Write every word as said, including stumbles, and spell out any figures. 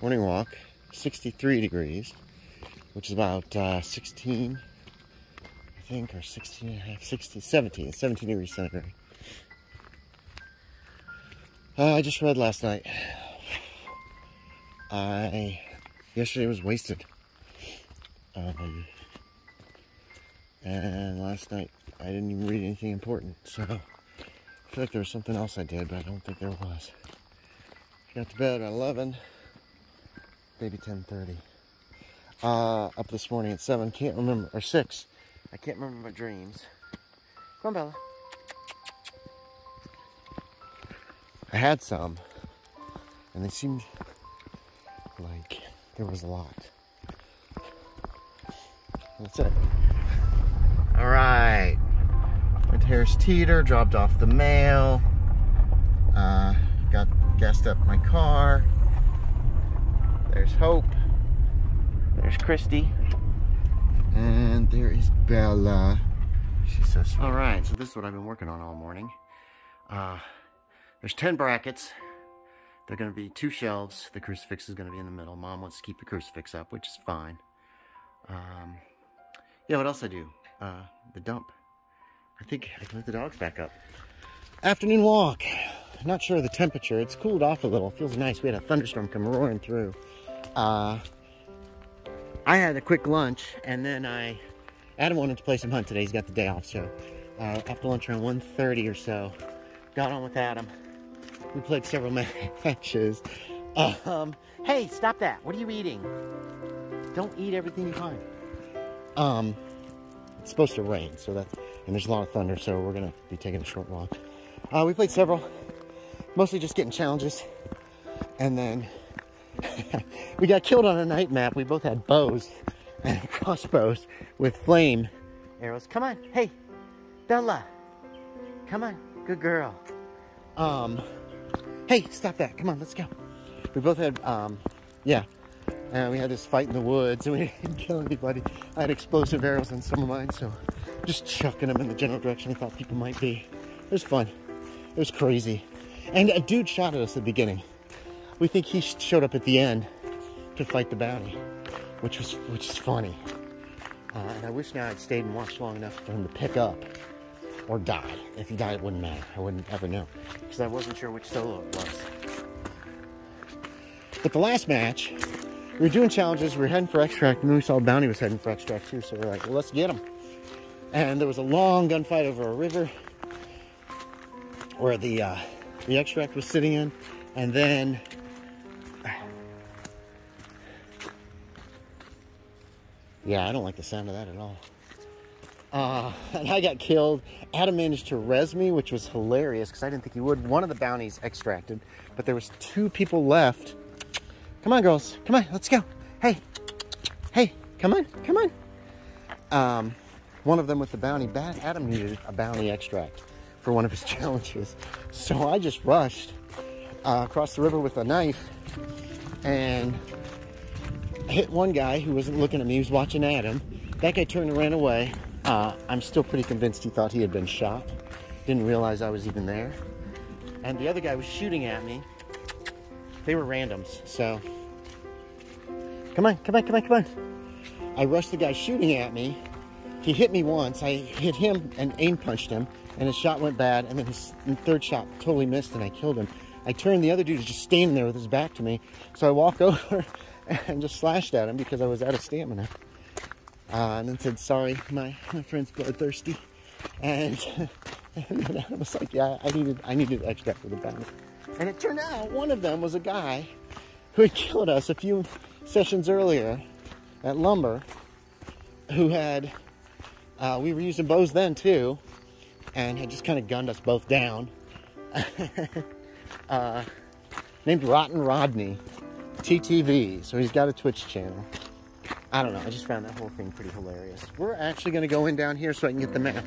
morning walk, sixty-three degrees, which is about uh, sixteen, I think, or sixteen and a half, sixteen, seventeen, seventeen degrees centigrade. Uh, I just read last night. I, yesterday was wasted. Um, and last night I didn't even read anything important, so I feel like there was something else I did, but I don't think there was. Got to bed at eleven, maybe ten thirty. Uh, up this morning at seven, can't remember, or six. I can't remember my dreams. Come on, Bella. I had some, and they seemed like there was a lot. That's it. All right. Went to Harris Teeter, dropped off the mail. Uh, got gassed up my car. There's Hope. There's Christy. And there is Bella. She's so sweet. All right, so this is what I've been working on all morning. Uh, there's ten brackets. They're going to be two shelves. The crucifix is going to be in the middle. Mom wants to keep the crucifix up, which is fine. Um, yeah, what else I do? Uh, the dump. I think I can let the dogs back up. Afternoon walk. I'm not sure of the temperature. It's cooled off a little. It feels nice. We had a thunderstorm come roaring through. Uh, I had a quick lunch, and then I... Adam wanted to play some hunt today. He's got the day off, so... Uh, after lunch around one thirty or so, got on with Adam. We played several matches. Um, hey, stop that. What are you eating? Don't eat everything you find. Um... It's supposed to rain, so that's, and there's a lot of thunder, so we're gonna be taking a short walk. Uh, we played several, mostly just getting challenges, and then we got killed on a night map. We both had bows and crossbows with flame arrows. Come on, hey, Bella, come on, good girl. Um, hey, stop that. Come on, let's go. We both had, um, yeah. And we had this fight in the woods, and we didn't kill anybody. I had explosive arrows on some of mine, so just chucking them in the general direction I thought people might be. It was fun. It was crazy. And a dude shot at us at the beginning. We think he showed up at the end to fight the bounty, which was which is funny. Uh, and I wish now I'd stayed and watched long enough for him to pick up or die. If he died, it wouldn't matter. I wouldn't ever know, because I wasn't sure which solo it was. But the last match... We were doing challenges, we were heading for extract, and then we saw Bounty was heading for extract too, so we were like, well, let's get him. And there was a long gunfight over a river where the uh, the extract was sitting in, and then... Yeah, I don't like the sound of that at all. Uh, and I got killed. Adam managed to res me, which was hilarious, because I didn't think he would. One of the bounties extracted, but there was two people left. Come on, girls. Come on. Let's go. Hey. Hey. Come on. Come on. Um, one of them with the bounty. Bad Adam needed a bounty extract for one of his challenges. So I just rushed uh, across the river with a knife and hit one guy who wasn't looking at me. He was watching Adam. That guy turned and ran away. Uh, I'm still pretty convinced he thought he had been shot. Didn't realize I was even there. And the other guy was shooting at me. They were randoms, so... Come on, come on, come on, come on. I rushed the guy shooting at me. He hit me once. I hit him and aim punched him, and his shot went bad, and then his third shot totally missed, and I killed him. I turned, the other dude was just standing there with his back to me, so I walked over and just slashed at him because I was out of stamina. Uh, and then said, sorry, my, my friend's bloodthirsty. And, and then I was like, yeah, I needed, I needed extra for the battle. And it turned out one of them was a guy who had killed us a few sessions earlier at Lumber, who had, uh, we were using bows then too, and had just kind of gunned us both down. uh, named Rotten Rodney, T T V, so he's got a Twitch channel. I don't know, I just found that whole thing pretty hilarious. We're actually going to go in down here so I can get the map.